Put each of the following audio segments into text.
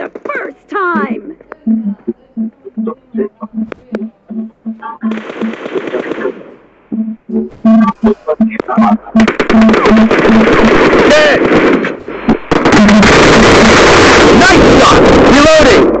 the first time! Dead! Nice shot! Reloading!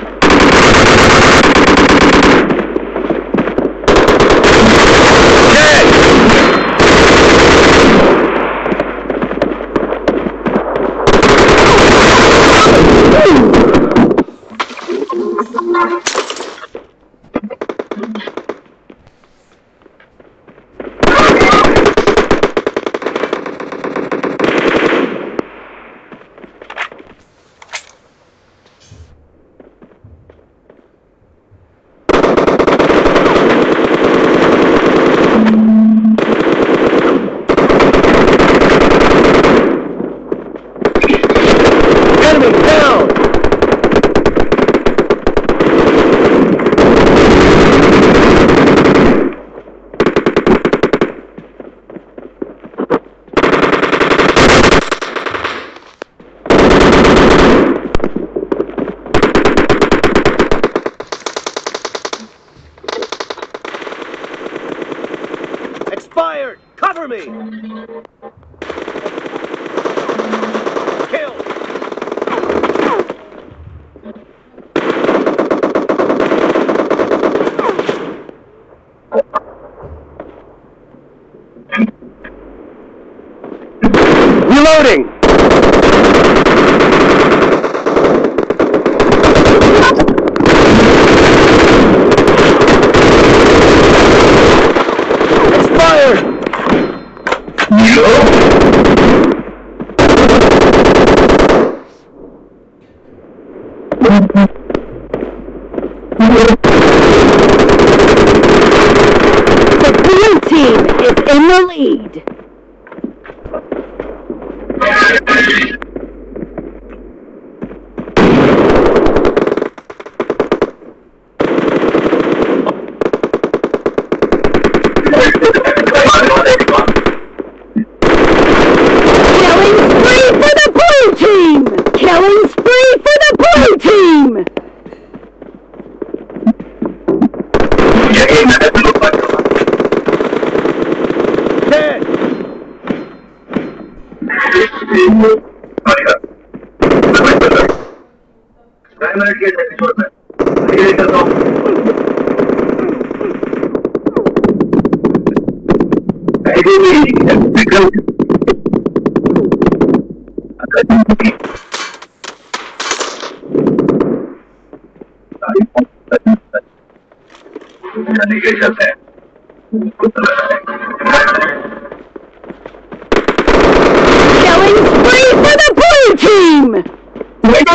Cover me! Kill! Reloading! In the lead. Killing spree for the blue team! Killing spree for the blue team!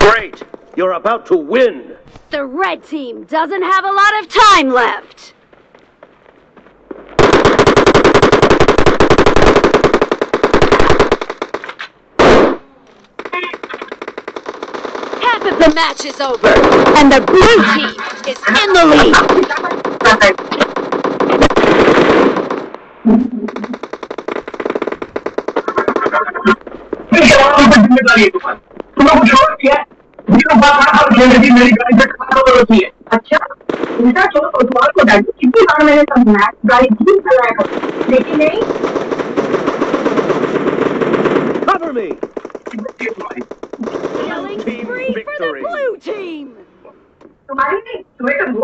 Great! You're about to win! The red team doesn't have a lot of time left! Half of the match is over, and the blue team is in the lead! अच्छा उल्टा छोड़ कोतवाल को डांटो, कितनी बार मैंने समझाया गाड़ी jeep चलाया करो, लेकिन नहीं। Cover me. Yelling free for the blue team. तुम्हारी नहीं, तुम्हें तो